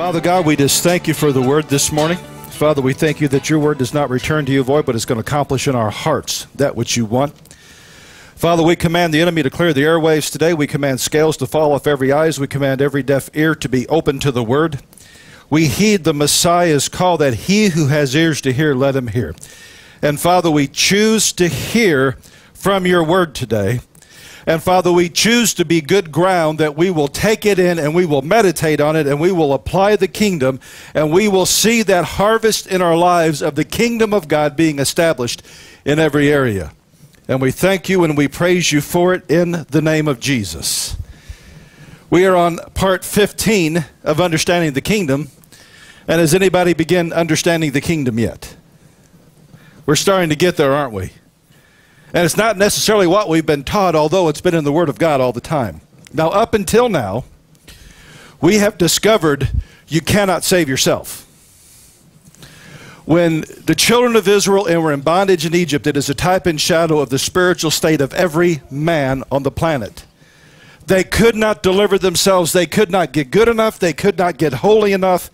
Father God, we just thank you for the word this morning. Father, we thank you that your word does not return to you void, but it's going to accomplish in our hearts that which you want. Father, we command the enemy to clear the airwaves today. We command scales to fall off every eyes. We command every deaf ear to be open to the word. We heed the Messiah's call that he who has ears to hear, let him hear. And Father, we choose to hear from your word today. And Father, we choose to be good ground that we will take it in and we will meditate on it and we will apply the kingdom and we will see that harvest in our lives of the kingdom of God being established in every area. And we thank you and we praise you for it in the name of Jesus. We are on part 15 of Understanding the Kingdom. And has anybody begun understanding the kingdom yet? We're starting to get there, aren't we? And it's not necessarily what we've been taught, although it's been in the Word of God all the time. Now, up until now, we have discovered you cannot save yourself. When the children of Israel were in bondage in Egypt, it is a type and shadow of the spiritual state of every man on the planet. They could not deliver themselves. They could not get good enough. They could not get holy enough.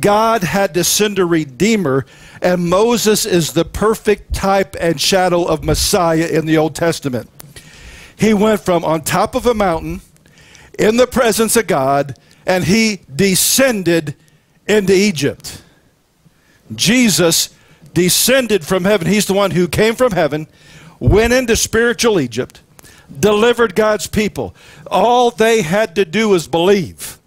God had to send a Redeemer, and Moses is the perfect type and shadow of Messiah in the Old Testament. He went from on top of a mountain, in the presence of God, and he descended into Egypt. Jesus descended from heaven. He's the one who came from heaven, went into spiritual Egypt, delivered God's people. All they had to do was believe.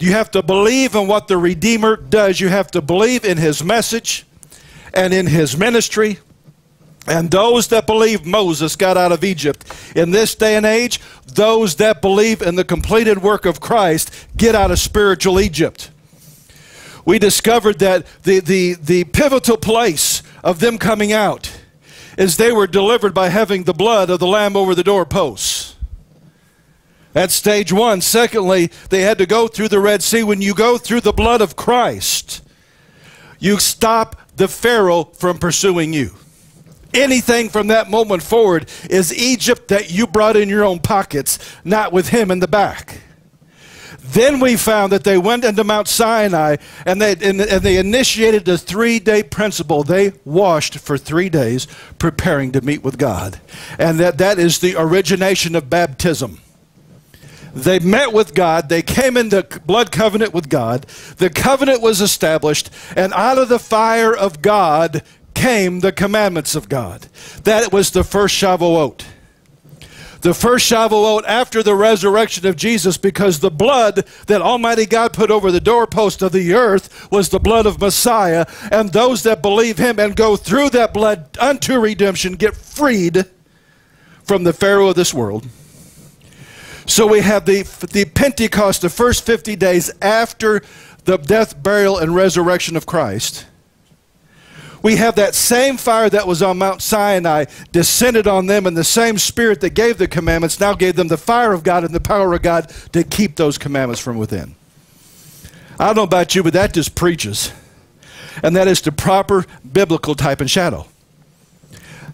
You have to believe in what the Redeemer does. You have to believe in his message and in his ministry. And those that believe Moses got out of Egypt. In this day and age, those that believe in the completed work of Christ get out of spiritual Egypt. We discovered that the pivotal place of them coming out is they were delivered by having the blood of the Lamb over the doorposts. That's stage one. Secondly, they had to go through the Red Sea. When you go through the blood of Christ, you stop the Pharaoh from pursuing you. Anything from that moment forward is Egypt that you brought in your own pockets, not with him in the back. Then we found that they went into Mount Sinai and they initiated the three-day principle. They washed for 3 days preparing to meet with God. And that is the origination of baptism. They met with God. They came into blood covenant with God. The covenant was established, and out of the fire of God came the commandments of God. That was the first Shavuot. The first Shavuot after the resurrection of Jesus, because the blood that Almighty God put over the doorpost of the earth was the blood of Messiah, and those that believe him and go through that blood unto redemption get freed from the Pharaoh of this world. So we have the Pentecost, the first 50 days after the death, burial, and resurrection of Christ. We have that same fire that was on Mount Sinai descended on them, and the same Spirit that gave the commandments now gave them the fire of God and the power of God to keep those commandments from within. I don't know about you, but that just preaches. And that is the proper biblical type and shadow.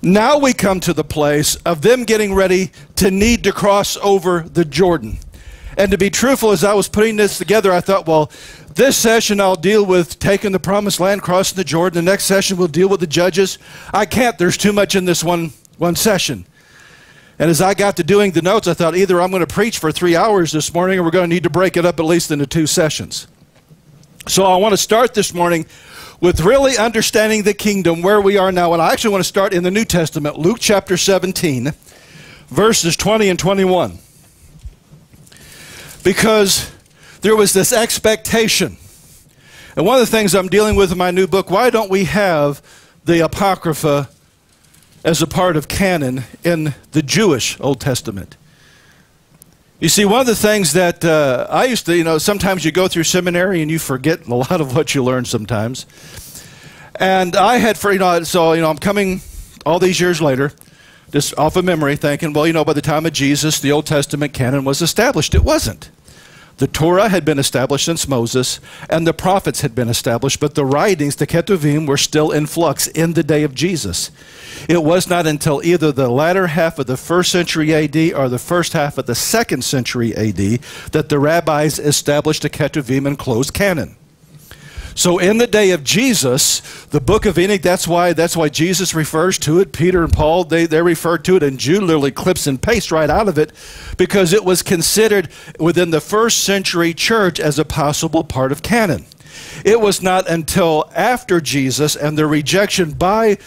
Now we come to the place of them getting ready to need to cross over the Jordan. And to be truthful, as I was putting this together, I thought, well, this session I'll deal with taking the promised land, crossing the Jordan. The next session we'll deal with the judges. I can't. There's too much in this one session. And as I got to doing the notes, I thought either I'm going to preach for 3 hours this morning or we're going to need to break it up at least into 2 sessions. So I want to start this morning with really understanding the kingdom, where we are now. And I actually want to start in the New Testament, Luke chapter 17, verses 20 and 21. Because there was this expectation. And one of the things I'm dealing with in my new book, why don't we have the Apocrypha as a part of canon in the Jewish Old Testament? You see, one of the things that I used to, sometimes you go through seminary and you forget a lot of what you learn sometimes. And I had, I'm coming all these years later, just off of memory, thinking, well, by the time of Jesus, the Old Testament canon was established. It wasn't. The Torah had been established since Moses, and the prophets had been established, but the writings, the Ketuvim, were still in flux in the day of Jesus. It was not until either the latter half of the 1st century AD or the first half of the 2nd century AD that the rabbis established a Ketuvim and closed canon. So in the day of Jesus, the book of Enoch, that's why Jesus refers to it. Peter and Paul, they referred to it, and Jude literally clips and pastes right out of it, because it was considered within the first century church as a possible part of canon. It was not until after Jesus and the rejection by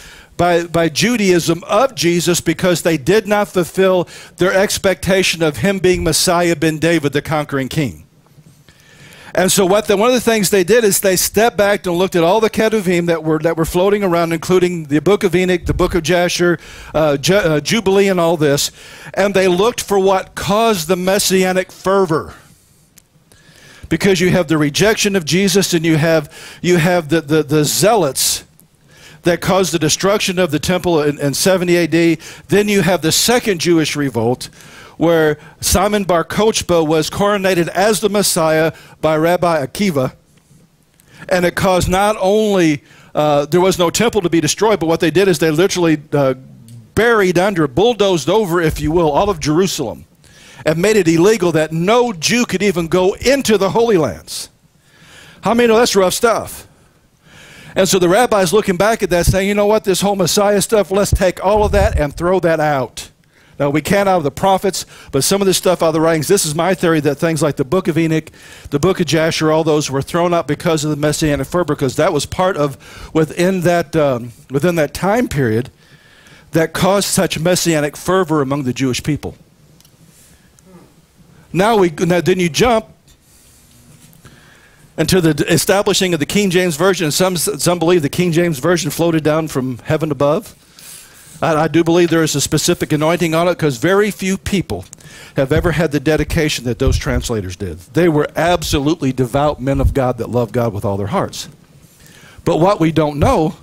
Judaism of Jesus, because they did not fulfill their expectation of him being Messiah ben David, the conquering king. And so one of the things they did is they stepped back and looked at all the Ketuvim that were floating around, including the Book of Enoch, the Book of Jasher, Jubilee, and all this, and they looked for what caused the messianic fervor. Because you have the rejection of Jesus, and you have the zealots that caused the destruction of the temple in 70 AD. Then you have the second Jewish revolt, where Simon Bar-Kochba was coronated as the Messiah by Rabbi Akiva. And it caused not only, there was no temple to be destroyed, but what they did is they literally buried under, bulldozed over, if you will, all of Jerusalem, and made it illegal that no Jew could even go into the Holy Lands. How many know that's rough stuff? And so the rabbis looking back at that saying, you know what, this whole Messiah stuff, let's take all of that and throw that out. Now, we can't out of the prophets, but some of this stuff out of the writings, this is my theory, that things like the Book of Enoch, the Book of Jasher, all those were thrown out because of the Messianic fervor, because that was part of, within that time period, that caused such Messianic fervor among the Jewish people. Now then you jump into the establishing of the King James Version. Some believe the King James Version floated down from heaven above. I do believe there is a specific anointing on it, because very few people have ever had the dedication that those translators did. They were absolutely devout men of God that loved God with all their hearts. But what we don't know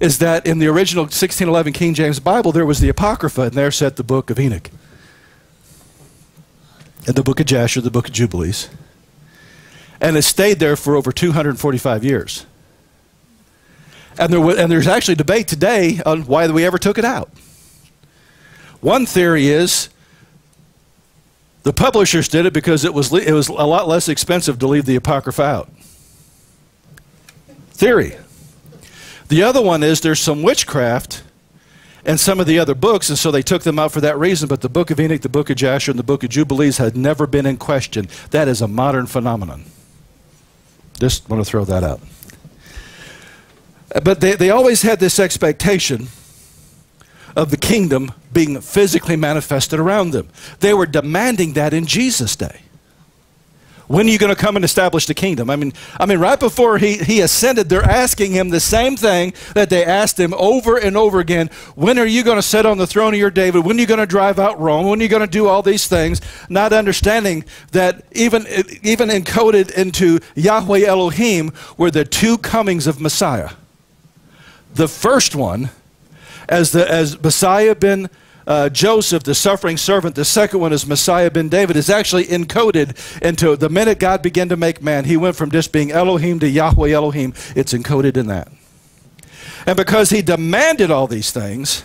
is that in the original 1611 King James Bible, there was the Apocrypha, and there sat the Book of Enoch, and the Book of Jasher, the Book of Jubilees. And it stayed there for over 245 years. And there's actually debate today on why we ever took it out. One theory is the publishers did it because it was a lot less expensive to leave the Apocrypha out. Theory. The other one is there's some witchcraft and some of the other books, and so they took them out for that reason. But the Book of Enoch, the Book of Jasher, and the Book of Jubilees had never been in question. That is a modern phenomenon. Just want to throw that out. But they always had this expectation of the kingdom being physically manifested around them. They were demanding that in Jesus' day. When are you going to come and establish the kingdom? I mean, right before he ascended, they're asking him the same thing that they asked him over and over again. When are you going to sit on the throne of your David? When are you going to drive out Rome? When are you going to do all these things? Not understanding that even encoded into Yahweh Elohim were the two comings of Messiah. The first one, as Messiah ben Joseph, the suffering servant. The second one is Messiah ben David, is actually encoded into the minute God began to make man. He went from just being Elohim to Yahweh Elohim. It's encoded in that. And because he demanded all these things,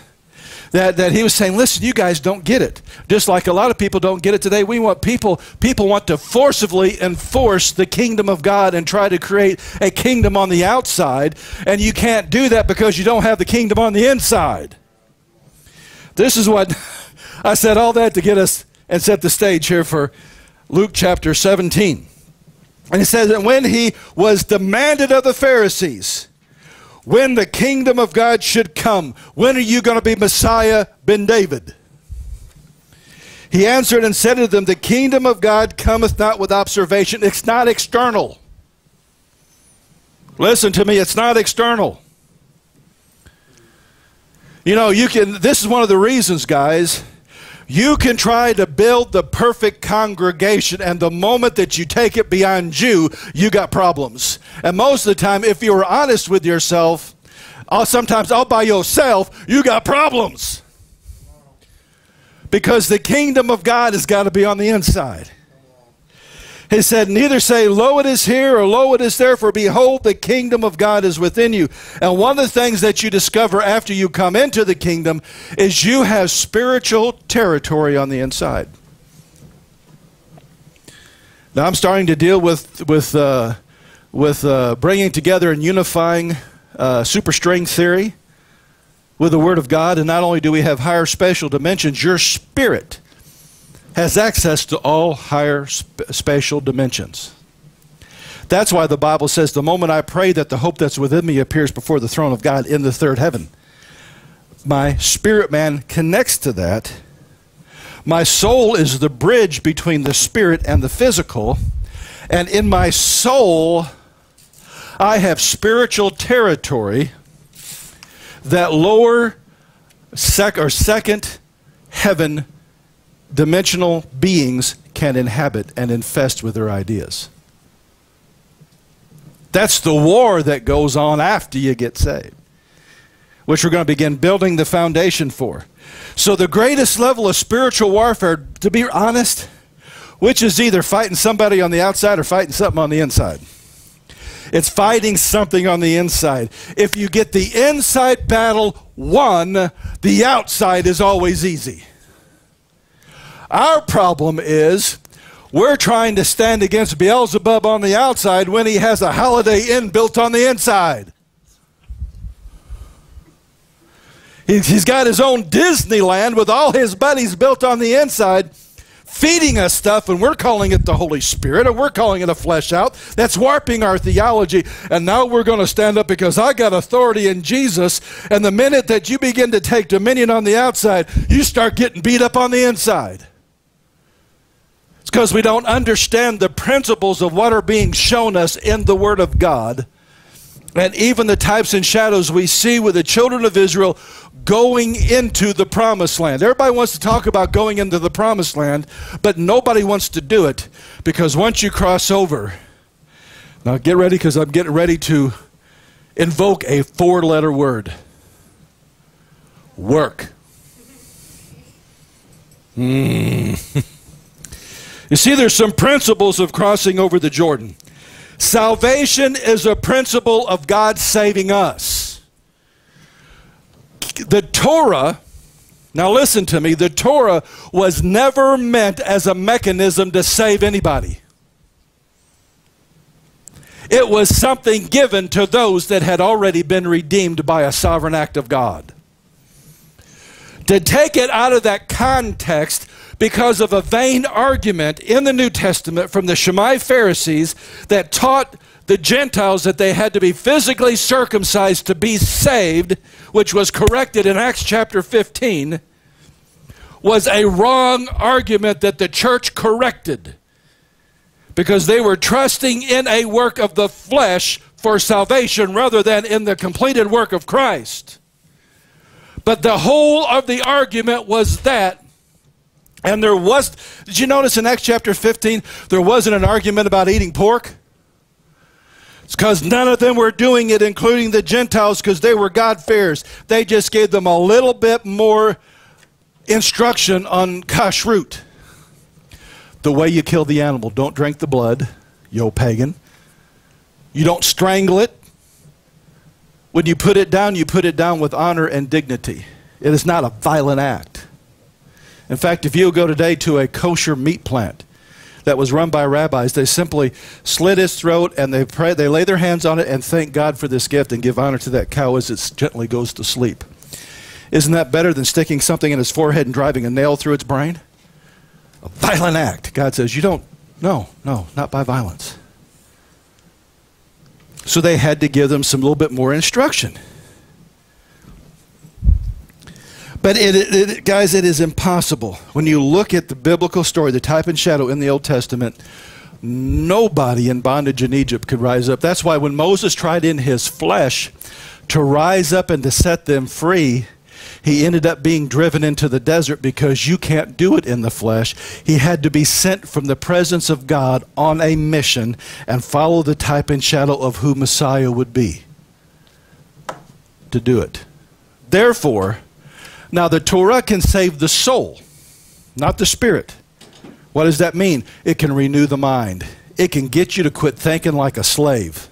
that he was saying, listen, you guys don't get it. Just like a lot of people don't get it today, we want people want to forcibly enforce the kingdom of God and try to create a kingdom on the outside, and you can't do that because you don't have the kingdom on the inside. This is what I said, all that to get us and set the stage here for Luke chapter 17. And it says that when he was demanded of the Pharisees, when the kingdom of God should come, when are you going to be Messiah ben David? He answered and said to them, the kingdom of God cometh not with observation. It's not external. Listen to me, it's not external. You know, this is one of the reasons, guys, you can try to build the perfect congregation, and the moment that you take it beyond you got problems. And most of the time, if you were honest with yourself, sometimes all by yourself, you got problems. Because the kingdom of God has got to be on the inside. He said, neither say, lo, it is here, or lo, it is there, for behold, the kingdom of God is within you. And one of the things that you discover after you come into the kingdom is you have spiritual territory on the inside. Now, I'm starting to deal with, with bringing together and unifying superstring theory with the Word of God. And not only do we have higher spatial dimensions, your spirit has access to all higher spatial dimensions. That's why the Bible says, the moment I pray that the hope that's within me appears before the throne of God in the third heaven. My spirit man connects to that. My soul is the bridge between the spirit and the physical. And in my soul, I have spiritual territory that lower second heaven dimensional beings can inhabit and infest with their ideas. That's the war that goes on after you get saved, which we're going to begin building the foundation for. So the greatest level of spiritual warfare, to be honest, which is either fighting somebody on the outside or fighting something on the inside. It's fighting something on the inside. If you get the inside battle won, the outside is always easy. Our problem is we're trying to stand against Beelzebub on the outside when he has a Holiday Inn built on the inside. He's got his own Disneyland with all his buddies built on the inside, feeding us stuff, and we're calling it the Holy Spirit, or we're calling it a flesh out. That's warping our theology. And now we're going to stand up because I got authority in Jesus. And the minute that you begin to take dominion on the outside, you start getting beat up on the inside. It's because we don't understand the principles of what are being shown us in the Word of God, and even the types and shadows we see with the children of Israel going into the promised land. Everybody wants to talk about going into the promised land, but nobody wants to do it, because once you cross over, now get ready, because I'm getting ready to invoke a four-letter word. Work. You see, there's some principles of crossing over the Jordan. Salvation is a principle of God saving us. The Torah, now listen to me, the Torah was never meant as a mechanism to save anybody. It was something given to those that had already been redeemed by a sovereign act of God. To take it out of that context because of a vain argument in the New Testament from the Shammai Pharisees that taught the Gentiles that they had to be physically circumcised to be saved, which was corrected in Acts chapter 15, was a wrong argument that the church corrected, because they were trusting in a work of the flesh for salvation rather than in the completed work of Christ. But the whole of the argument was that. And there was, did you notice in Acts chapter 15, there wasn't an argument about eating pork? It's because none of them were doing it, including the Gentiles, because they were God-fearers. They just gave them a little bit more instruction on kashrut. The way you kill the animal, don't drink the blood, yo pagan. You don't strangle it. When you put it down with honor and dignity. It is not a violent act. In fact, if you go today to a kosher meat plant that was run by rabbis, they simply slit its throat and they pray, they lay their hands on it and thank God for this gift and give honor to that cow as it gently goes to sleep. Isn't that better than sticking something in its forehead and driving a nail through its brain? A violent act. God says, you don't, no, not by violence. So they had to give them some little bit more instruction. But guys, it is impossible. When you look at the biblical story, the type and shadow in the Old Testament, nobody in bondage in Egypt could rise up. That's why when Moses tried in his flesh to rise up and to set them free, he ended up being driven into the desert, because you can't do it in the flesh. He had to be sent from the presence of God on a mission and follow the type and shadow of who Messiah would be to do it. Therefore, now the Torah can save the soul, not the spirit. What does that mean? It can renew the mind. It can get you to quit thinking like a slave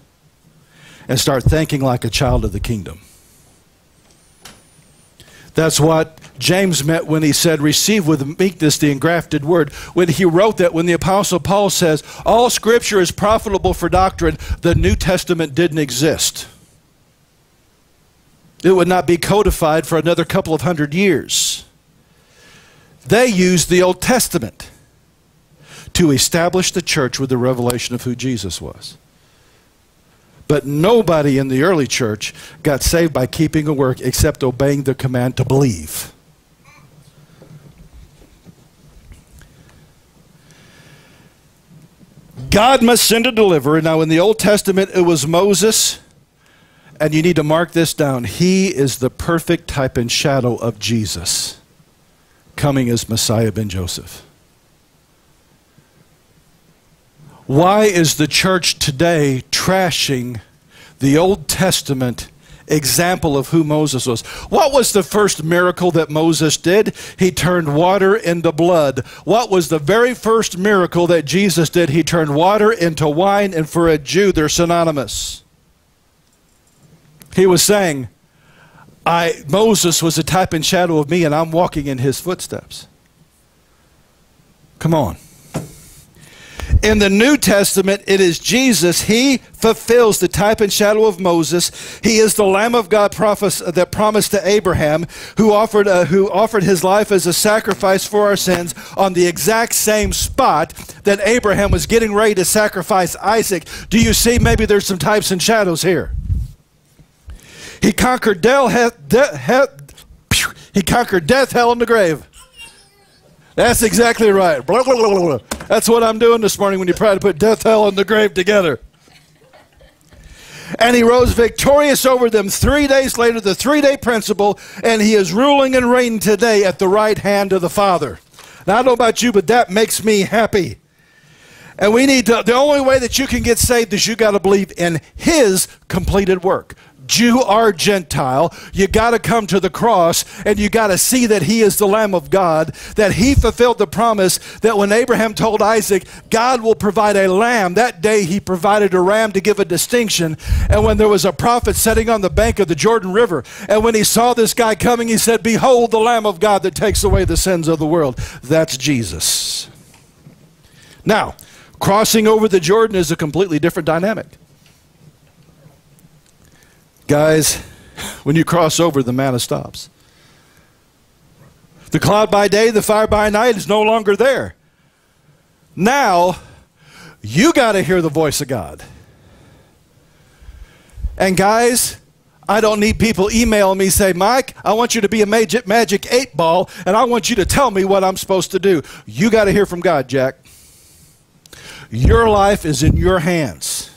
and start thinking like a child of the kingdom. That's what James meant when he said, receive with meekness the engrafted word. When he wrote that, when the Apostle Paul says, all Scripture is profitable for doctrine, the New Testament didn't exist. It would not be codified for another couple of hundred years. They used the Old Testament to establish the church with the revelation of who Jesus was. But nobody in the early church got saved by keeping a work except obeying the command to believe. God must send a deliverer. Now in the Old Testament it was Moses, and you need to mark this down. He is the perfect type and shadow of Jesus, coming as Messiah ben Joseph. Why is the church today trashing the Old Testament example of who Moses was? What was the first miracle that Moses did? He turned water into blood. What was the very first miracle that Jesus did? He turned water into wine, and for a Jew, they're synonymous. He was saying, Moses was a type and shadow of me, and I'm walking in his footsteps. Come on. In the New Testament, it is Jesus. He fulfills the type and shadow of Moses. He is the Lamb of God that promised to Abraham, who offered his life as a sacrifice for our sins on the exact same spot that Abraham was getting ready to sacrifice Isaac. Do you see? Maybe there's some types and shadows here. He conquered death, hell, and the grave. That's exactly right. Blah, blah, blah, blah. That's what I'm doing this morning when you try to put death, hell, and the grave together. And he rose victorious over them 3 days later, the three-day principle, and he is ruling and reigning today at the right hand of the Father. Now, I don't know about you, but that makes me happy. And we need to, the only way that you can get saved is you got to believe in his completed work. Jew or Gentile, you got to come to the cross and you got to see that he is the Lamb of God, that he fulfilled the promise that when Abraham told Isaac, God will provide a lamb, that day he provided a ram to give a distinction. And when there was a prophet sitting on the bank of the Jordan River, and when he saw this guy coming, he said, behold the Lamb of God that takes away the sins of the world. That's Jesus. Now, crossing over the Jordan is a completely different dynamic. Guys, when you cross over, the manna stops. The cloud by day, the fire by night is no longer there. Now, you got to hear the voice of God. And guys, I don't need people emailing me say, Mike, I want you to be a magic eight ball, and I want you to tell me what I'm supposed to do. You got to hear from God, Jack. Your life is in your hands.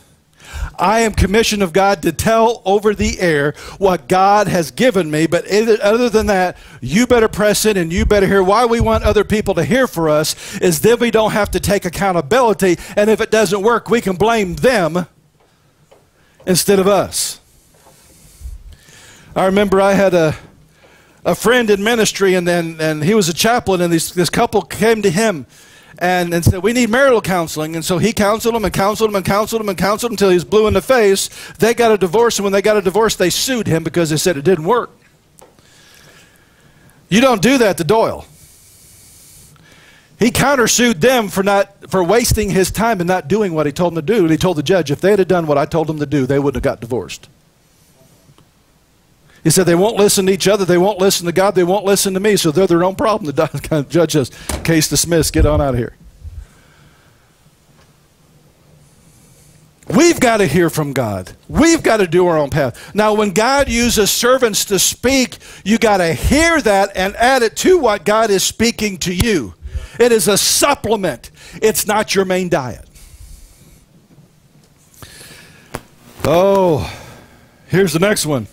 I am commissioned of God to tell over the air what God has given me, but other than that, you better press in and you better hear. Why we want other people to hear for us is then we don't have to take accountability, and if it doesn't work, we can blame them instead of us. I remember I had a friend in ministry, and he was a chaplain, and this couple came to him and said, we need marital counseling. And so he counseled them and counseled them and counseled them and counseled them until he was blue in the face. They got a divorce, and when they got a divorce, they sued him because they said it didn't work. You don't do that to Doyle. He countersued them for wasting his time and not doing what he told them to do. And he told the judge, if they had done what I told them to do, they wouldn't have got divorced. He said, they won't listen to each other, they won't listen to God, they won't listen to me, so they're their own problem. The judge says, case dismissed, get on out of here. We've got to hear from God. We've got to do our own path. Now, when God uses servants to speak, you got to hear that and add it to what God is speaking to you. It is a supplement. It's not your main diet. Oh, here's the next one.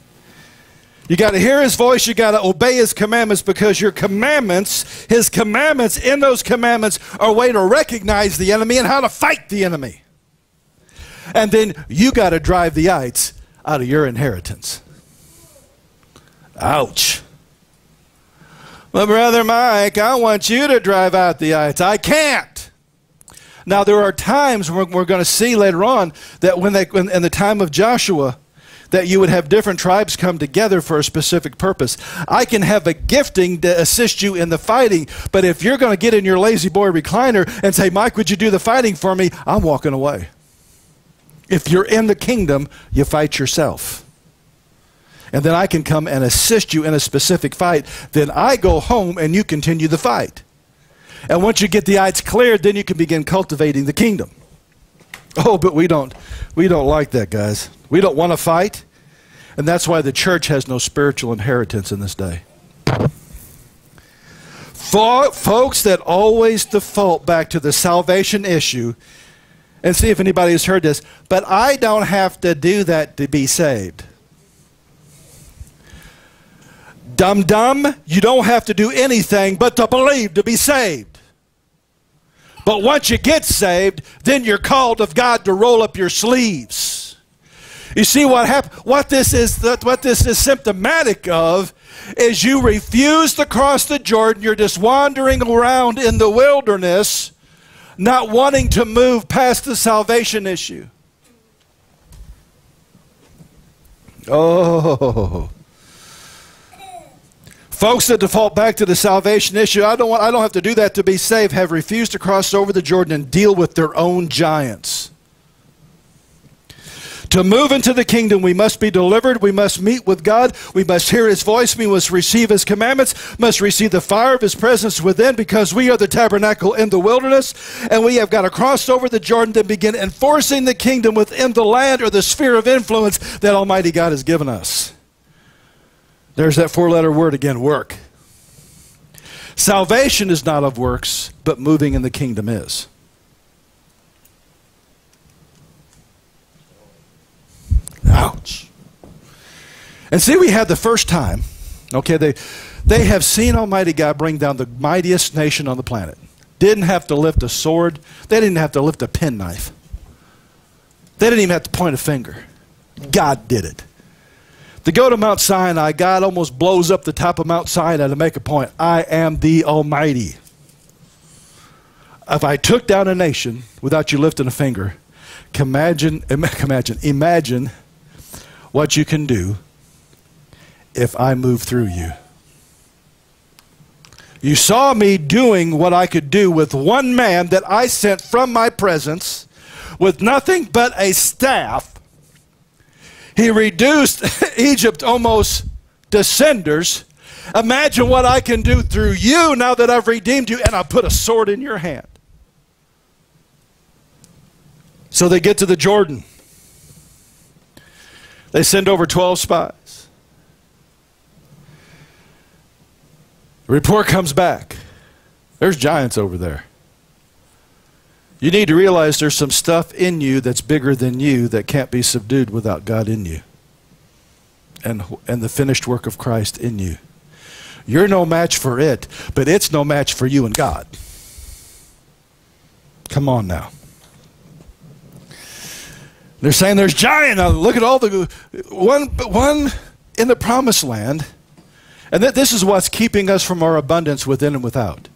You got to hear his voice, you got to obey his commandments, because your commandments, his commandments, in those commandments are a way to recognize the enemy and how to fight the enemy. And then you got to drive the ites out of your inheritance. Ouch. Well, Brother Mike, I want you to drive out the ites. I can't. Now, there are times we're going to see later on that when in the time of Joshua, that you would have different tribes come together for a specific purpose. I can have a gifting to assist you in the fighting, but if you're going to get in your lazy boy recliner and say, Mike, would you do the fighting for me? I'm walking away. If you're in the kingdom, you fight yourself. And then I can come and assist you in a specific fight. Then I go home and you continue the fight. And once you get the ites cleared, then you can begin cultivating the kingdom. Oh, but we don't like that, guys. We don't want to fight. And that's why the church has no spiritual inheritance in this day. For folks that always default back to the salvation issue, and see if anybody has heard this, but I don't have to do that to be saved. Dum-dum, you don't have to do anything but to believe to be saved. But once you get saved, then you're called of God to roll up your sleeves. You see what happened? What this is symptomatic of is you refuse to cross the Jordan. You're just wandering around in the wilderness, not wanting to move past the salvation issue. Oh. Folks that default back to the salvation issue, I don't have to do that to be saved, have refused to cross over the Jordan and deal with their own giants. To move into the kingdom, we must be delivered, we must meet with God, we must hear His voice, we must receive His commandments, must receive the fire of His presence within, because we are the tabernacle in the wilderness, and we have got to cross over the Jordan to begin enforcing the kingdom within the land or the sphere of influence that Almighty God has given us. There's that four-letter word again, work. Salvation is not of works, but moving in the kingdom is. Ouch. And see, we had the first time, okay, they have seen Almighty God bring down the mightiest nation on the planet. Didn't have to lift a sword. They didn't have to lift a penknife. They didn't even have to point a finger. God did it. To go to Mount Sinai, God almost blows up the top of Mount Sinai to make a point. I am the Almighty. If I took down a nation without you lifting a finger, imagine what you can do if I move through you. You saw me doing what I could do with one man that I sent from my presence with nothing but a staff. He reduced Egypt almost to cinders. Imagine what I can do through you now that I've redeemed you and I put a sword in your hand. So they get to the Jordan. They send over 12 spies. The report comes back. There's giants over there. You need to realize there's some stuff in you that's bigger than you that can't be subdued without God in you and the finished work of Christ in you. You're no match for it, but it's no match for you and God. Come on now. They're saying there's giant. Look at all the one in the promised land. And this is what's keeping us from our abundance within and without.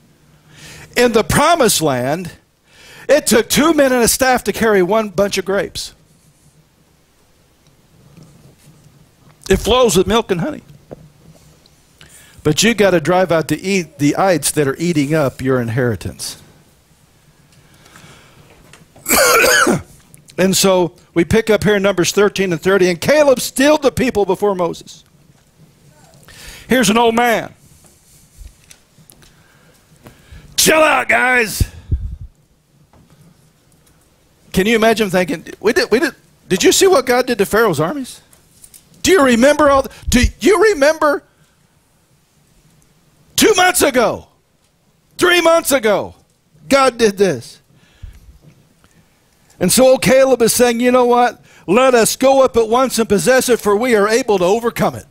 In the promised land, it took 2 men and a staff to carry one bunch of grapes. It flows with milk and honey. But you got to drive out to eat the ites that are eating up your inheritance. And so we pick up here in Numbers 13 and 30. And Caleb stilled the people before Moses. Here's an old man. Chill out, guys. Can you imagine thinking, did you see what God did to Pharaoh's armies? Do you remember do you remember 2 months ago, 3 months ago, God did this? And so old Caleb is saying, you know what? Let us go up at once and possess it, for we are able to overcome it.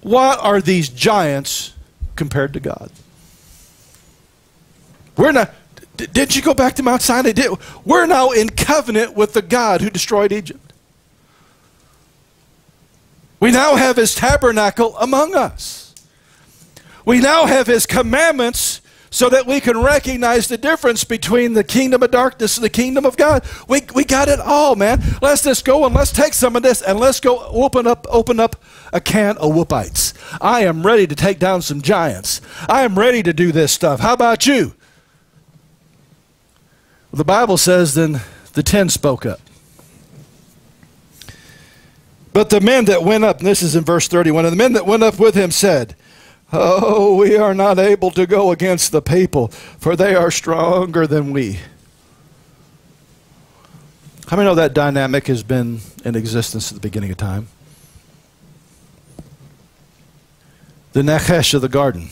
What are these giants compared to God? We're not... Didn't you go back to Mount Sinai? We're now in covenant with the God who destroyed Egypt. We now have His tabernacle among us. We now have His commandments so that we can recognize the difference between the kingdom of darkness and the kingdom of God. We got it all, man. Let's just go and let's take some of this and let's go open up a can of whoopites. I am ready to take down some giants. I am ready to do this stuff. How about you? The Bible says then the 10 spoke up. But the men that went up, and this is in verse 31, and the men that went up with him said, "Oh, we are not able to go against the people, for they are stronger than we." How many know that dynamic has been in existence at the beginning of time? The Nachash of the garden,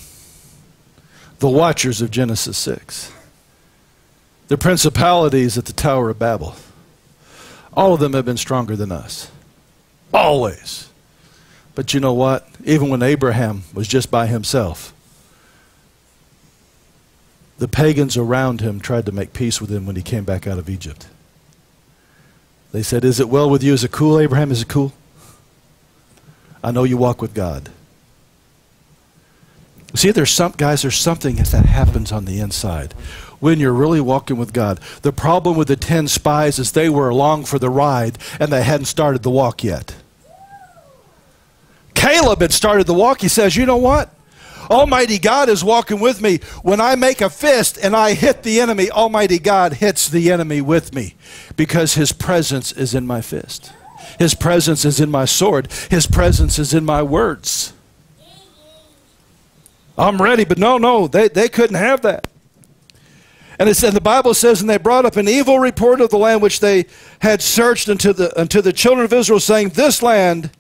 the watchers of Genesis 6, the principalities at the Tower of Babel, all of them have been stronger than us. Always. But you know what? Even when Abraham was just by himself, the pagans around him tried to make peace with him when he came back out of Egypt. They said, "Is it well with you? Is it cool, Abraham? Is it cool? I know you walk with God." See, there's some, guys, there's something that happens on the inside when you're really walking with God. The problem with the 10 spies is they were along for the ride and they hadn't started the walk yet. Caleb had started the walk. He says, "You know what? Almighty God is walking with me. When I make a fist and I hit the enemy, Almighty God hits the enemy with me because his presence is in my fist. His presence is in my sword. His presence is in my words. I'm ready." But no, they couldn't have that. And it said, the Bible says, "And they brought up an evil report of the land which they had searched unto the children of Israel, saying, This land,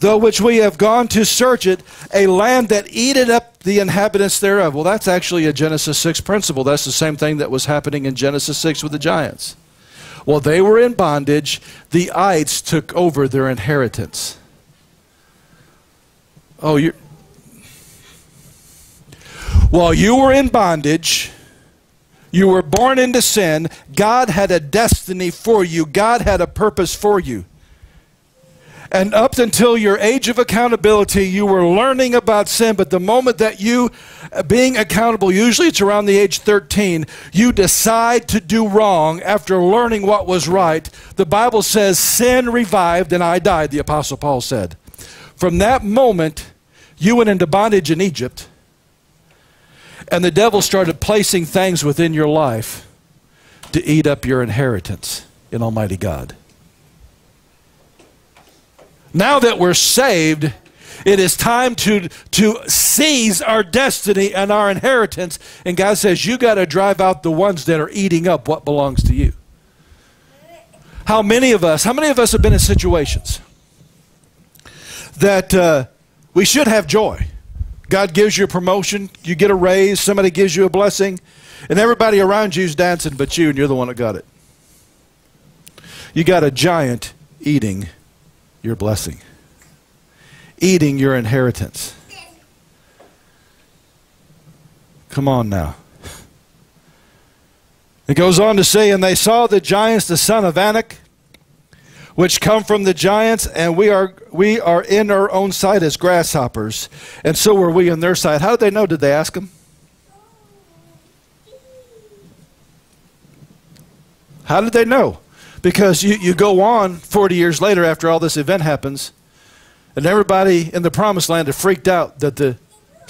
though which we have gone to search it, a land that eateth up the inhabitants thereof." Well, that's actually a Genesis 6 principle. That's the same thing that was happening in Genesis 6 with the giants. Well, they were in bondage. The ites took over their inheritance. Oh, you're... While you were in bondage, you were born into sin. God had a destiny for you. God had a purpose for you. And up until your age of accountability, you were learning about sin. But the moment that you, being accountable, usually it's around the age 13, you decide to do wrong after learning what was right. The Bible says, "Sin revived and I died," the Apostle Paul said. From that moment, you went into bondage in Egypt. And the devil started placing things within your life to eat up your inheritance in Almighty God. Now that we're saved, it is time to seize our destiny and our inheritance. And God says, you got to drive out the ones that are eating up what belongs to you. How many of us have been in situations that we should have joy? God gives you a promotion, you get a raise, somebody gives you a blessing, and everybody around you is dancing but you, and you're the one that got it. You got a giant eating your blessing, eating your inheritance. Come on now. It goes on to say, "And they saw the giants, the son of Anak, which come from the giants, and we are in our own sight as grasshoppers, and so were we in their sight." How did they know? Did they ask him? How did they know? Because you go on 40 years later after all this event happens, and everybody in the promised land are freaked out that the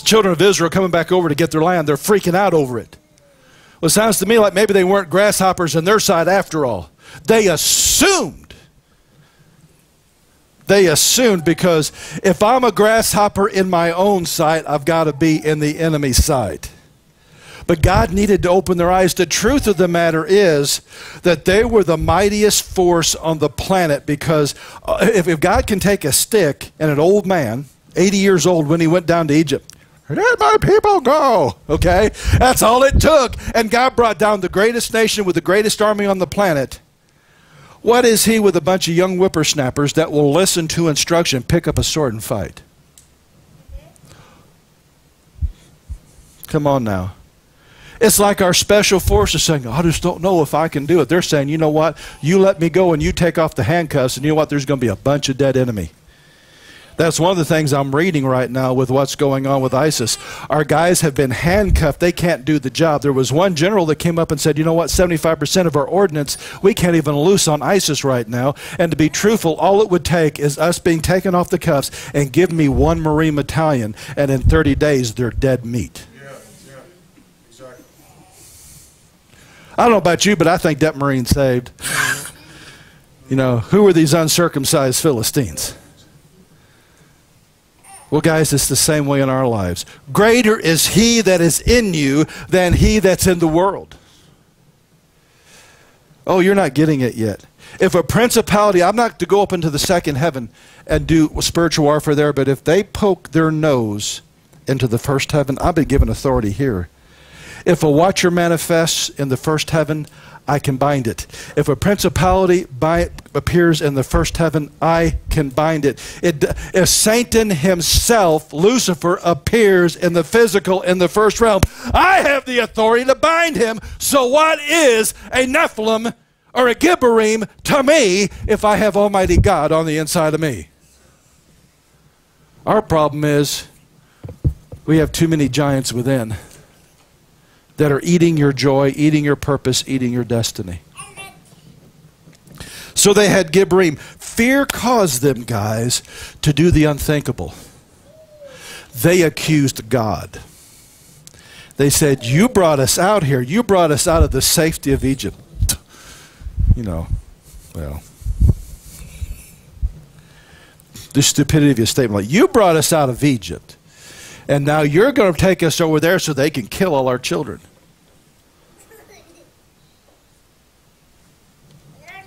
children of Israel are coming back over to get their land. They're freaking out over it. Well, it sounds to me like maybe they weren't grasshoppers in their sight after all. They assumed, because if I'm a grasshopper in my own sight, I've got to be in the enemy's sight. But God needed to open their eyes. The truth of the matter is that they were the mightiest force on the planet, because if God can take a stick and an old man, 80 years old when he went down to Egypt, "Let my people go," okay? That's all it took. And God brought down the greatest nation with the greatest army on the planet. What is he with a bunch of young whippersnappers that will listen to instruction, pick up a sword, and fight? Come on now. It's like our special forces saying, "I just don't know if I can do it." They're saying, "You know what? You let me go and you take off the handcuffs, and you know what? There's going to be a bunch of dead enemy. That's one of the things I'm reading right now with what's going on with ISIS. Our guys have been handcuffed. They can't do the job. There was one general that came up and said, you know what, 75% of our ordinance, we can't even loose on ISIS right now. And to be truthful, all it would take is us being taken off the cuffs and give me one Marine battalion, and in 30 days, they're dead meat. I don't know about you, but I think that Marine saved. You know, who are these uncircumcised Philistines? Well, guys, it's the same way in our lives. Greater is he that is in you than he that's in the world. Oh, you're not getting it yet. If a principality, I'm not to go up into the second heaven and do spiritual warfare there, but if they poke their nose into the first heaven, I've been given authority here. If a watcher manifests in the first heaven, I can bind it. If a principality appears in the first heaven, I can bind it. If Satan himself, Lucifer, appears in the physical, in the first realm, I have the authority to bind him. So what is a Nephilim or a Gibberim to me if I have Almighty God on the inside of me? Our problem is we have too many giants within that are eating your joy, eating your purpose, eating your destiny. So they had Gibberim. Fear caused them, guys, to do the unthinkable. They accused God. They said, you brought us out here. You brought us out of the safety of Egypt. You know, well, the stupidity of your statement. Like, you brought us out of Egypt. And now you're going to take us over there so they can kill all our children.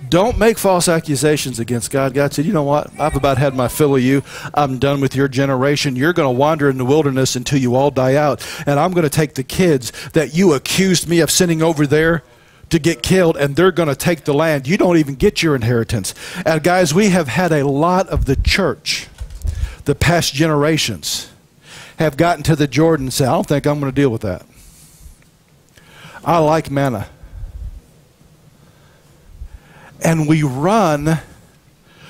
Don't make false accusations against God. God said, you know what? I've about had my fill of you. I'm done with your generation. You're going to wander in the wilderness until you all die out. And I'm going to take the kids that you accused me of sending over there to get killed, and they're going to take the land. You don't even get your inheritance. And guys, we have had a lot of the church, the past generations, have gotten to the Jordan and said, I don't think I'm going to deal with that. I like manna. And we run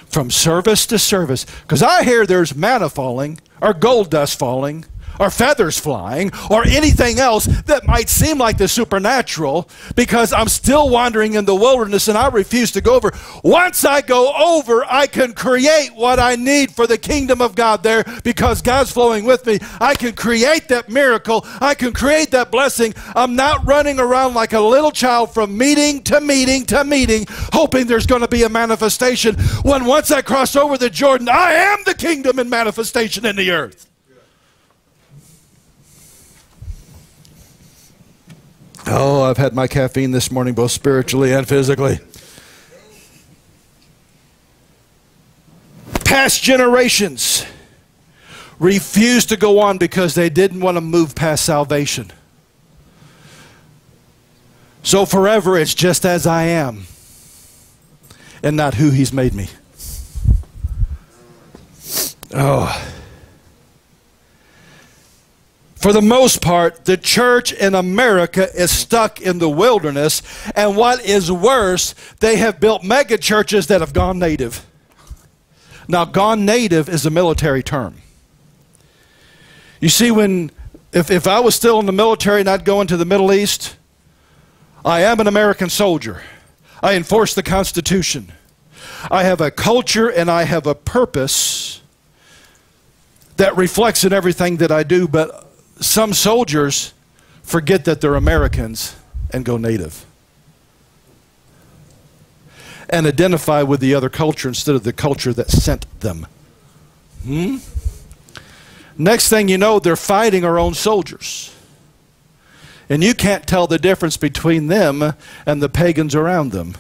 from service to service because I hear there's manna falling or gold dust falling or feathers flying or anything else that might seem like the supernatural because I'm still wandering in the wilderness and I refuse to go over. Once I go over, I can create what I need for the kingdom of God there because God's flowing with me. I can create that miracle. I can create that blessing. I'm not running around like a little child from meeting to meeting to meeting hoping there's going to be a manifestation when once I cross over the Jordan, I am the kingdom in manifestation in the earth. Oh, I've had my caffeine this morning, both spiritually and physically. Past generations refused to go on because they didn't want to move past salvation. So forever, it's just as I am and not who he's made me. Oh. For the most part, the church in America is stuck in the wilderness, and what is worse, they have built mega churches that have gone native. Now, gone native is a military term. You see, if I was still in the military and I'd go into the Middle East, I am an American soldier. I enforce the Constitution. I have a culture and I have a purpose that reflects in everything that I do, but some soldiers forget that they're Americans and go native and identify with the other culture instead of the culture that sent them. Next thing you know, they're fighting our own soldiers. And you can't tell the difference between them and the pagans around them.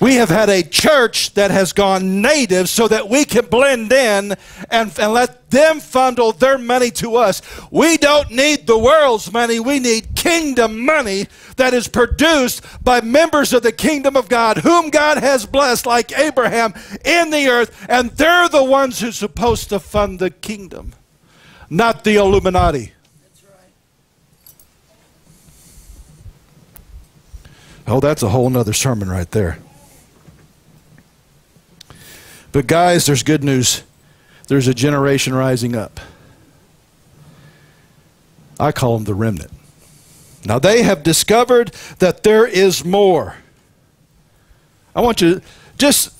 We have had a church that has gone native so that we can blend in and let them funnel their money to us. We don't need the world's money. We need kingdom money that is produced by members of the kingdom of God, whom God has blessed like Abraham in the earth. And they're the ones who're supposed to fund the kingdom, not the Illuminati. That's right. Oh, that's a whole nother sermon right there. But guys, there's good news. There's a generation rising up. I call them the remnant. Now they have discovered that there is more. I want you to just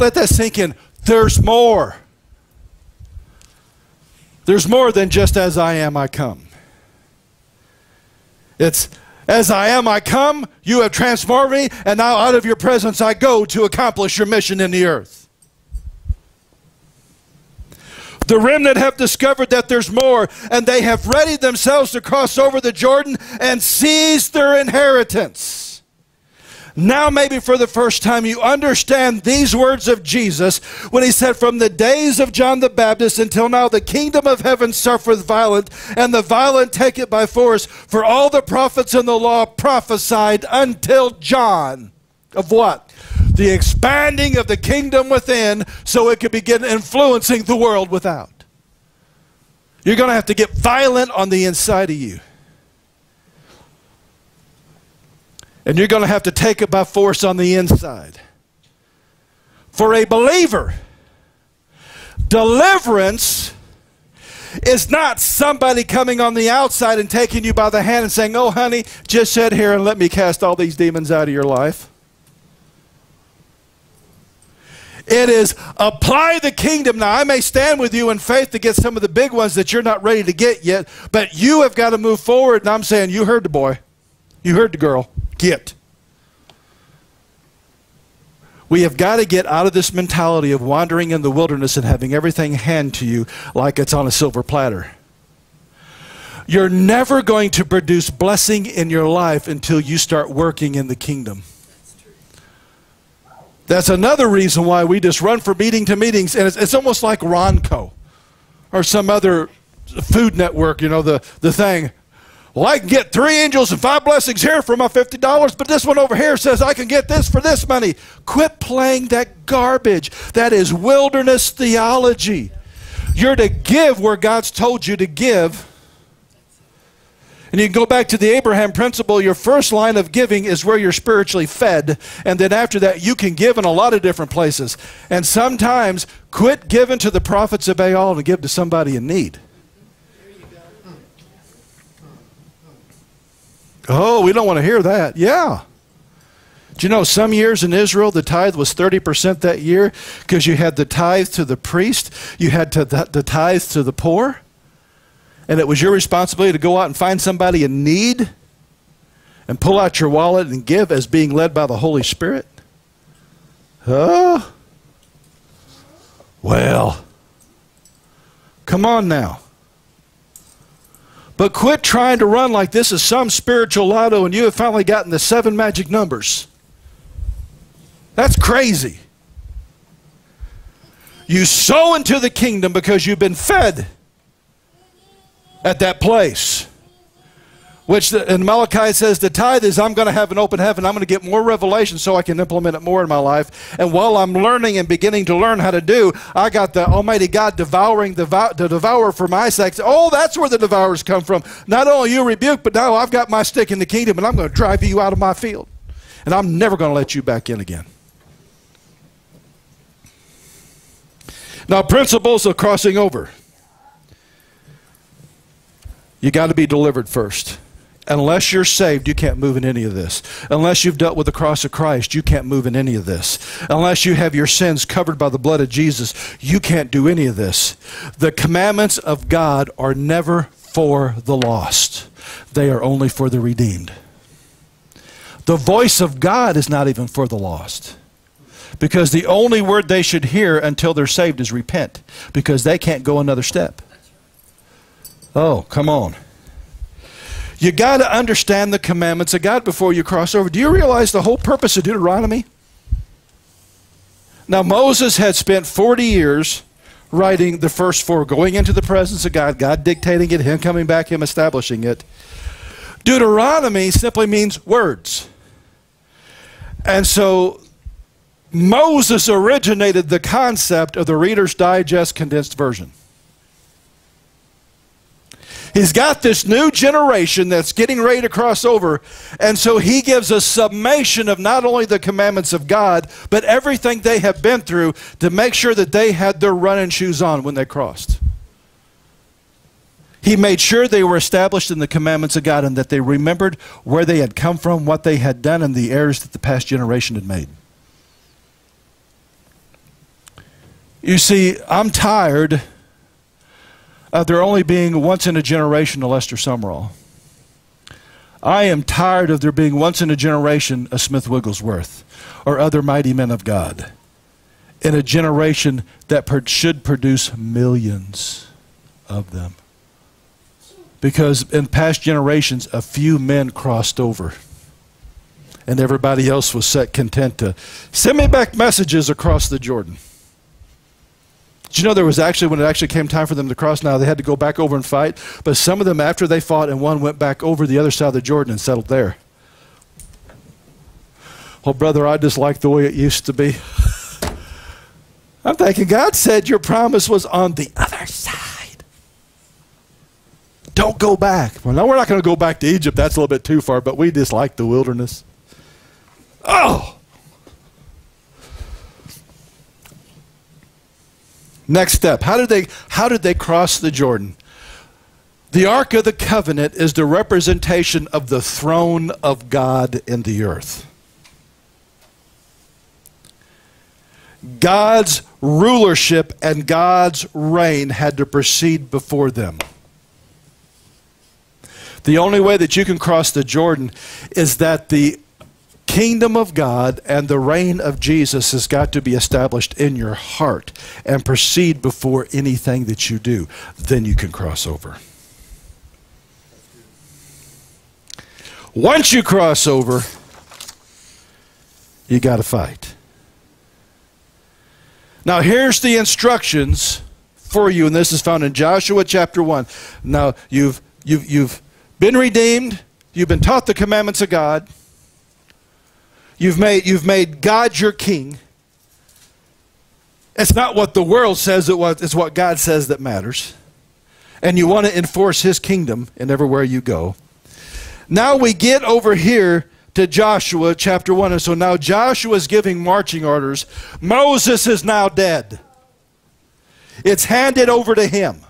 let that sink in. There's more. There's more than just as I am, I come. It's as I am, I come, you have transformed me, and now out of your presence I go to accomplish your mission in the earth. The remnant have discovered that there's more, and they have readied themselves to cross over the Jordan and seize their inheritance. Now maybe for the first time you understand these words of Jesus when he said, from the days of John the Baptist until now, the kingdom of heaven suffereth violence, and the violent take it by force. For all the prophets in the law prophesied until John. Of what? The expanding of the kingdom within, so it could begin influencing the world without. You're going to have to get violent on the inside of you. And you're going to have to take it by force on the inside. For a believer, deliverance is not somebody coming on the outside and taking you by the hand and saying, oh honey, just sit here and let me cast all these demons out of your life. It is apply the kingdom. Now, I may stand with you in faith to get some of the big ones that you're not ready to get yet, but you have got to move forward. And I'm saying, you heard the boy. You heard the girl. Get. We have got to get out of this mentality of wandering in the wilderness and having everything handed to you like it's on a silver platter. You're never going to produce blessing in your life until you start working in the kingdom. That's another reason why we just run from meeting to meetings, and it's almost like Ronco or some other food network, you know, the thing. Well, I can get 3 angels and 5 blessings here for my $50, but this one over here says I can get this for this money. Quit playing that garbage. That is wilderness theology. You're to give where God's told you to give. And you can go back to the Abraham principle. Your first line of giving is where you're spiritually fed. And then after that, you can give in a lot of different places. And sometimes, quit giving to the prophets of Baal and give to somebody in need. Oh, we don't want to hear that. Yeah. Do you know some years in Israel, the tithe was 30% that year because you had the tithe to the priest. You had the tithe to the poor. And it was your responsibility to go out and find somebody in need and pull out your wallet and give as being led by the Holy Spirit? Oh, well, come on now. But quit trying to run like this is some spiritual lotto and you have finally gotten the 7 magic numbers. That's crazy. You sow into the kingdom because you've been fed at that place, which in Malachi says the tithe is, I'm going to have an open heaven. I'm going to get more revelation so I can implement it more in my life. And while I'm learning and beginning to learn how to do, I got the Almighty God devouring the devourer for my sake. Oh, that's where the devourers come from. Not only you rebuke, but now I've got my stick in the kingdom, and I'm going to drive you out of my field, and I'm never going to let you back in again. Now, principles of crossing over. You got to be delivered first. Unless you're saved, you can't move in any of this. Unless you've dealt with the cross of Christ, you can't move in any of this. Unless you have your sins covered by the blood of Jesus, you can't do any of this. The commandments of God are never for the lost. They are only for the redeemed. The voice of God is not even for the lost, because the only word they should hear until they're saved is repent, because they can't go another step. Oh, come on. You got to understand the commandments of God before you cross over. Do you realize the whole purpose of Deuteronomy? Now, Moses had spent 40 years writing the first 4, going into the presence of God, God dictating it, him coming back, him establishing it. Deuteronomy simply means words. And so Moses originated the concept of the Reader's Digest condensed version. He's got this new generation that's getting ready to cross over, and so he gives a summation of not only the commandments of God, but everything they have been through to make sure that they had their running shoes on when they crossed. He made sure they were established in the commandments of God and that they remembered where they had come from, what they had done, and the errors that the past generation had made. You see, I'm tired of there only being once in a generation a Lester Sumrall. I am tired of there being once in a generation a Smith Wigglesworth or other mighty men of God in a generation that should produce millions of them. Because in past generations, a few men crossed over. And everybody else was set content to send me back messages across the Jordan. Did you know there was actually, when it actually came time for them to cross now, they had to go back over and fight? But some of them, after they fought and won, went back over the other side of the Jordan and settled there. Well, brother, I just like the way it used to be. I'm thinking, God said your promise was on the other side. Don't go back. Well, no, we're not going to go back to Egypt. That's a little bit too far, but we dislike the wilderness. Oh! Next step. How did they cross the Jordan? The Ark of the Covenant is the representation of the throne of God in the earth. God's rulership and God's reign had to proceed before them. The only way that you can cross the Jordan is that the kingdom of God and the reign of Jesus has got to be established in your heart and proceed before anything that you do. Then you can cross over. Once you cross over, you got to fight. Now here's the instructions for you, and this is found in Joshua chapter 1. Now you've been redeemed, you've been taught the commandments of God, you've made God your king. It's not what the world says, it's what God says that matters. And you want to enforce his kingdom in everywhere you go. Now we get over here to Joshua chapter 1, and so now Joshua is giving marching orders. Moses is now dead. It's handed over to him.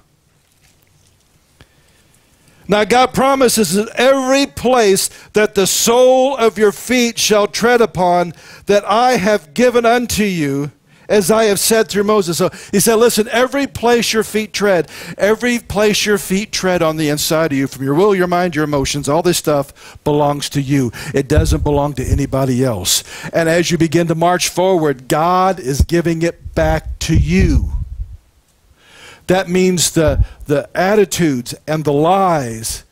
Now God promises that every place that the sole of your feet shall tread upon, that I have given unto you, as I have said through Moses. So he said, listen, every place your feet tread, on the inside of you, from your will, your mind, your emotions, all this stuff belongs to you. It doesn't belong to anybody else. And as you begin to march forward, God is giving it back to you. That means the attitudes and the lies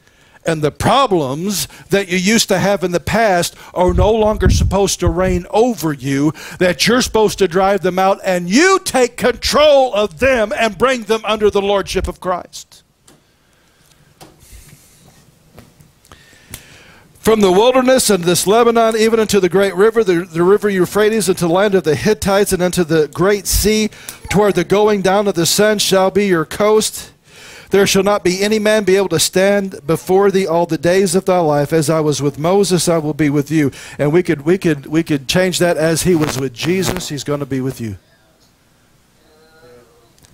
and the problems that you used to have in the past are no longer supposed to reign over you, that you're supposed to drive them out and you take control of them and bring them under the lordship of Christ. From the wilderness and this Lebanon, even unto the great river, the river Euphrates, unto the land of the Hittites, and unto the great sea, toward the going down of the sun shall be your coast. There shall not be any man be able to stand before thee all the days of thy life. As I was with Moses, I will be with you. And we could change that as he was with Jesus, he's going to be with you.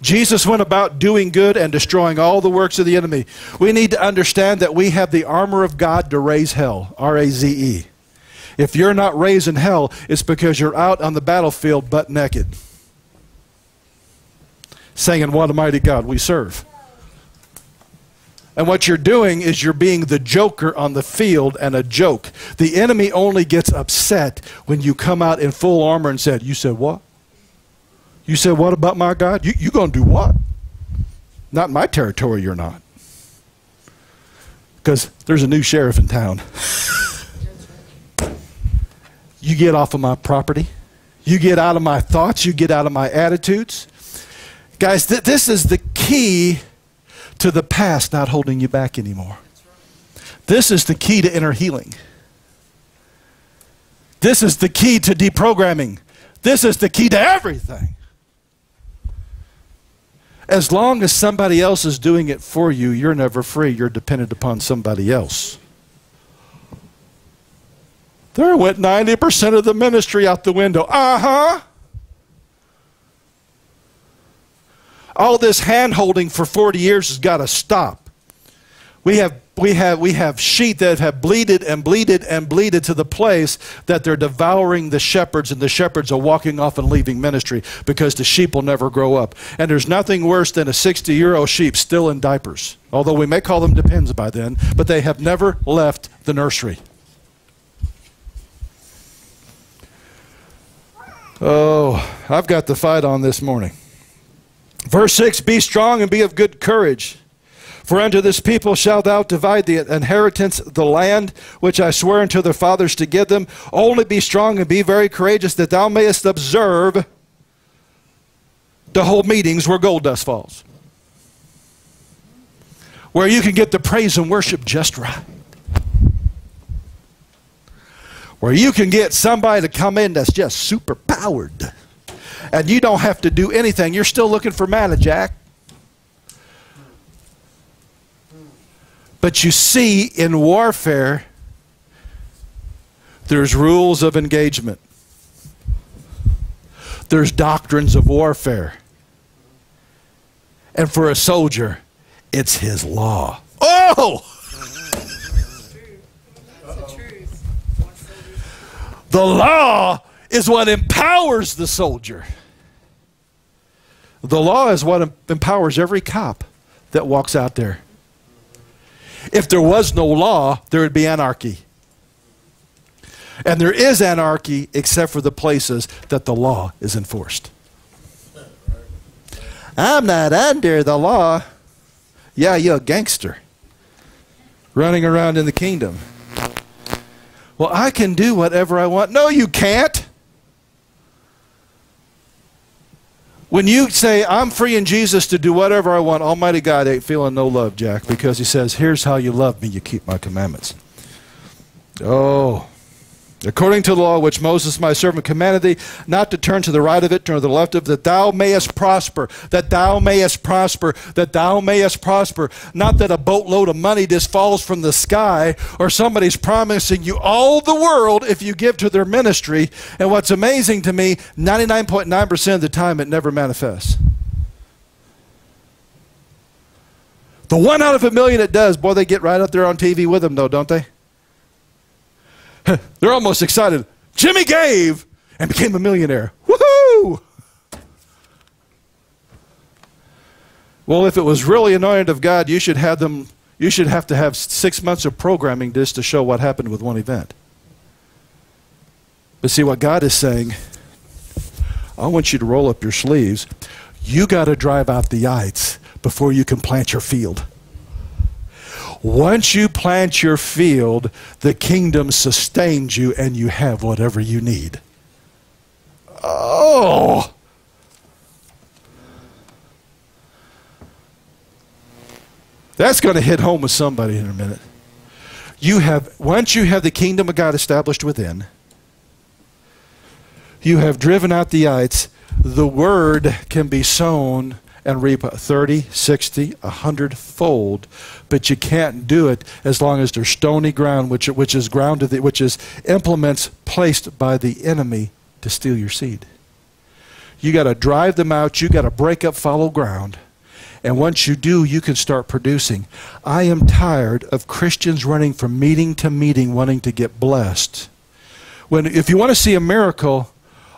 Jesus went about doing good and destroying all the works of the enemy. We need to understand that we have the armor of God to raise hell, R-A-Z-E. If you're not raising hell, it's because you're out on the battlefield butt naked, saying, what a mighty God we serve. And what you're doing is you're being the joker on the field and a joke. The enemy only gets upset when you come out in full armor and said, you said what? You said, what about my God? You going to do what? Not in my territory, you're not. Because there's a new sheriff in town. You get off of my property. You get out of my thoughts. You get out of my attitudes. Guys, this is the key to the past not holding you back anymore. This is the key to inner healing. This is the key to deprogramming. This is the key to everything. As long as somebody else is doing it for you, you're never free. You're dependent upon somebody else. There went 90% of the ministry out the window. All this hand-holding for 40 years has got to stop. We have sheep that have bleated and bleated and bleated to the place that they're devouring the shepherds, and the shepherds are walking off and leaving ministry because the sheep will never grow up. And there's nothing worse than a 60-year-old sheep still in diapers, although we may call them depends by then, but they have never left the nursery. Oh, I've got the fight on this morning. Verse 6, be strong and be of good courage. For unto this people shalt thou divide the inheritance, the land, which I sware unto their fathers to give them. Only be strong and be very courageous, that thou mayest observe the whole meetings where gold dust falls. Where you can get the praise and worship just right. Where you can get somebody to come in that's just super powered. And you don't have to do anything. You're still looking for manna, Jack. But you see, in warfare, there's rules of engagement. There's doctrines of warfare. And for a soldier, it's his law. Oh! That's the truth. The law is what empowers the soldier. The law is what empowers every cop that walks out there. If there was no law, there would be anarchy. And there is anarchy except for the places that the law is enforced. I'm not under the law. Yeah, you're a gangster running around in the kingdom. Well, I can do whatever I want. No, you can't. When you say, I'm free in Jesus to do whatever I want, Almighty God ain't feeling no love, Jack, because he says, here's how you love me, you keep my commandments. Oh, according to the law which Moses my servant commanded thee, not to turn to the right of it, turn to the left of it, that thou mayest prosper, that thou mayest prosper, that thou mayest prosper. Not that a boatload of money just falls from the sky, or somebody's promising you all the world if you give to their ministry. And what's amazing to me, 99.9% of the time it never manifests. The 1 out of 1,000,000 it does, boy, they get right up there on TV with them though, don't they? They're almost excited. Jimmy gave and became a millionaire. Woohoo! Well, if it was really anointed of God, you should have to have 6 months of programming just to show what happened with one event. But see, what God is saying, I want you to roll up your sleeves. You got to drive out the ites before you can plant your field. Once you plant your field, the kingdom sustains you and you have whatever you need. Oh! That's going to hit home with somebody in a minute. Once you have the kingdom of God established within, you have driven out the ites, the word can be sown and reap 30, 60, 100-fold, but you can't do it as long as there's stony ground, which is implements placed by the enemy to steal your seed. You got to drive them out. You got to break up fallow ground, and once you do, you can start producing. I am tired of Christians running from meeting to meeting, wanting to get blessed. If you want to see a miracle,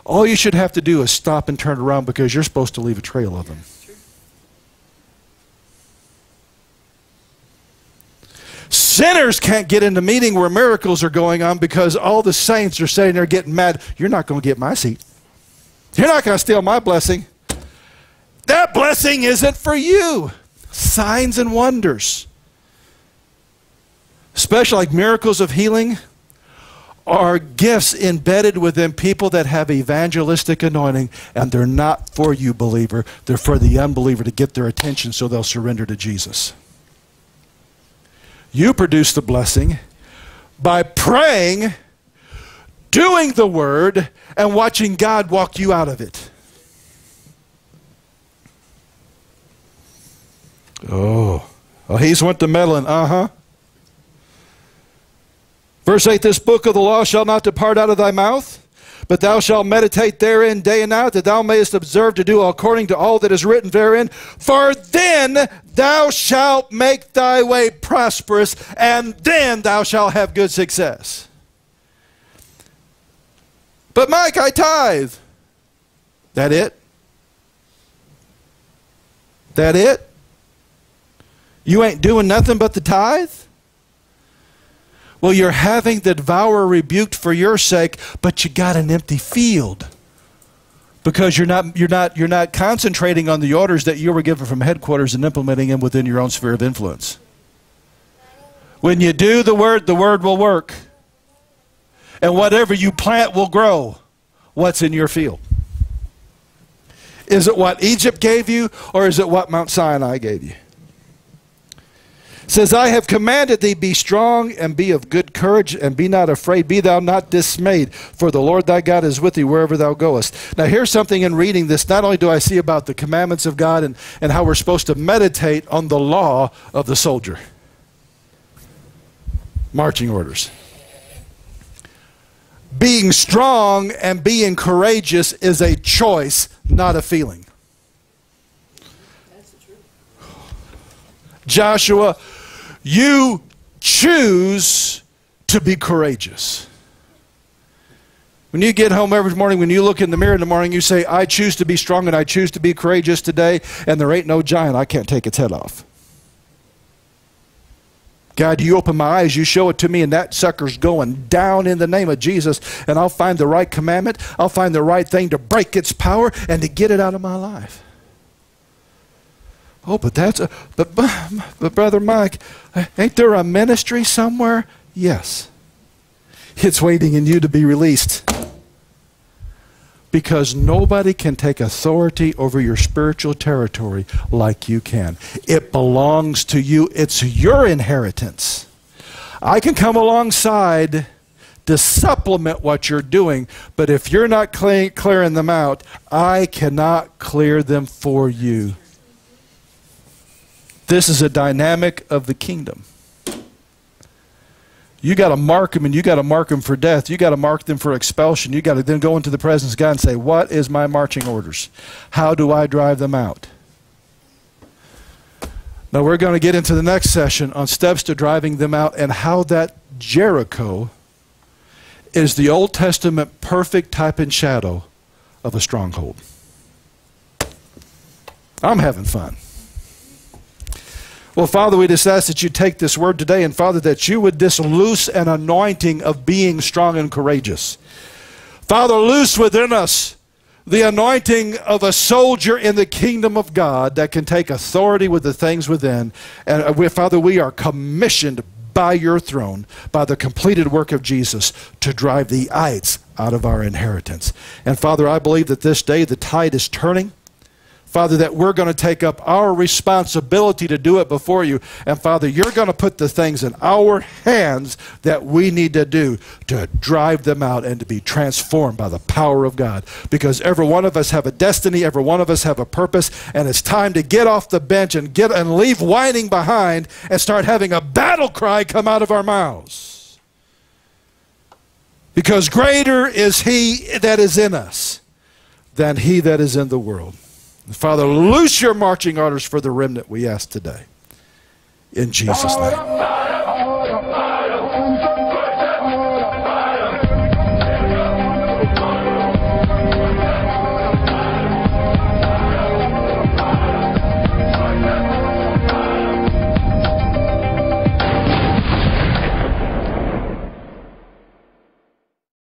all you should have to do is stop and turn around because you're supposed to leave a trail of them. Sinners can't get into meeting where miracles are going on because all the saints are sitting there getting mad. You're not going to get my seat. You're not going to steal my blessing. That blessing isn't for you. Signs and wonders, especially like miracles of healing, are gifts embedded within people that have evangelistic anointing, and they're not for you, believer. They're for the unbeliever to get their attention so they'll surrender to Jesus. You produce the blessing by praying, doing the word, and watching God walk you out of it. Oh, he's went to meddling. Verse 8, this book of the law shall not depart out of thy mouth, but thou shalt meditate therein day and night, that thou mayest observe to do according to all that is written therein. For then thou shalt make thy way prosperous, and then thou shalt have good success. But Mike, I tithe. That it? That it? You ain't doing nothing but the tithe? Well, you're having the devourer rebuked for your sake, but you got an empty field because you're not concentrating on the orders that you were given from headquarters and implementing them within your own sphere of influence. When you do the word will work. And whatever you plant will grow. What's in your field? Is it what Egypt gave you, or is it what Mount Sinai gave you? It says, I have commanded thee, be strong and be of good courage, and be not afraid, be thou not dismayed, for the Lord thy God is with thee wherever thou goest. Now here's something in reading this, not only do I see about the commandments of God and how we're supposed to meditate on the law of the soldier. Marching orders. Being strong and being courageous is a choice, not a feeling. That's the truth. Joshua, you choose to be courageous. When you get home every morning, when you look in the mirror in the morning, you say, I choose to be strong and I choose to be courageous today, and there ain't no giant I can't take its head off. God, you open my eyes, you show it to me, and that sucker's going down in the name of Jesus, and I'll find the right commandment, I'll find the right thing to break its power and to get it out of my life. Oh, but that's, but Brother Mike, ain't there a ministry somewhere? Yes. It's waiting in you to be released. Because nobody can take authority over your spiritual territory like you can. It belongs to you. It's your inheritance. I can come alongside to supplement what you're doing, but if you're not clearing them out, I cannot clear them for you. This is a dynamic of the kingdom. You got to mark them, and you got to mark them for death. You got to mark them for expulsion. You got to then go into the presence of God and say, what is my marching orders? How do I drive them out? Now we're going to get into the next session on steps to driving them out and how that Jericho is the Old Testament perfect type and shadow of a stronghold. I'm having fun. Well, Father, we just ask that you take this word today, and Father, that you would just loose an anointing of being strong and courageous. Father, loose within us the anointing of a soldier in the kingdom of God that can take authority with the things within. And Father, we are commissioned by your throne, by the completed work of Jesus, to drive the ites out of our inheritance. And Father, I believe that this day the tide is turning. Father, that we're going to take up our responsibility to do it before you. And Father, you're going to put the things in our hands that we need to do to drive them out and to be transformed by the power of God. Because every one of us have a destiny, every one of us have a purpose, and it's time to get off the bench and leave whining behind and start having a battle cry come out of our mouths. Because greater is he that is in us than he that is in the world. Father, loose your marching orders for the remnant, we ask today. In Jesus' name.